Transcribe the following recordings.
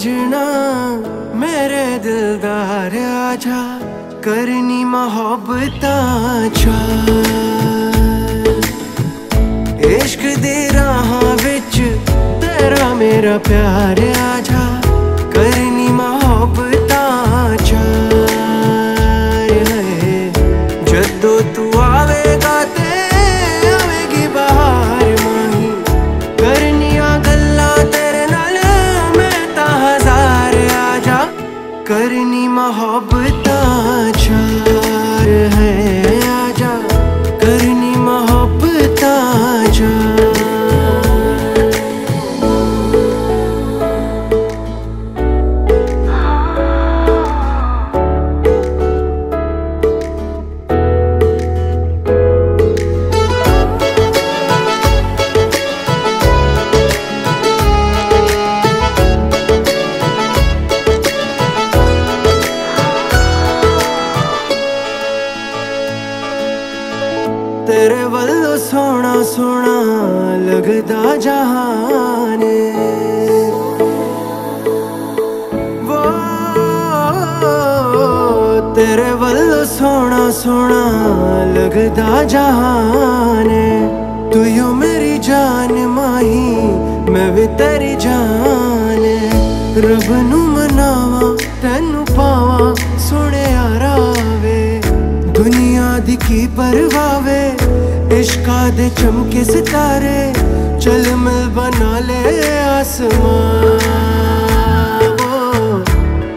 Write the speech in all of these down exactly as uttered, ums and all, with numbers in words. सजना मेरे दिलदार आजा करनी मोहब्बत छा इश्क दे राहा विच तेरा मेरा प्यार आजा करनी मोहब्बत छा जदों तू आवेगा ते आवेगी बाहर माही करनिया गल्ला तेरे नाल मैं ता हजार आजा करनी मोहब्बत तेरे वल्लों सोना सोना लगदा जहान वो तेरे वल्लों सोना सोना लगदा जहान तू यो मेरी जान माही मैं भी तेरी जान रब नू मनावा तैनू पावा सोने यारा वे दुनिया दी की परवावे इश्का दे चमके सितारे चल मिल बना ले आसमान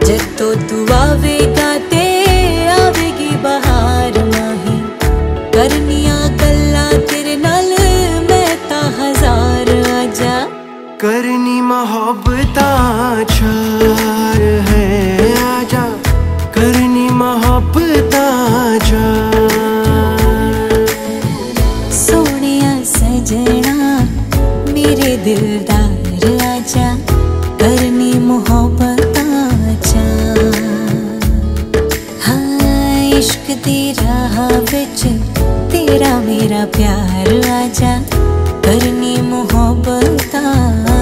जदों तू आवेगा ते आवेगी बहार माही करनिया गल्ला तेरे नाल मैं ता हजार आजा करनी मोहब्बत छार है आजा करनी मोहब्बत सोनिया सजना मेरे दिलदार आजा करनी मोहब्बत आजा हाँ इश्क दी राह विच तेरा मेरा प्यार आजा करनी मोहब्बत।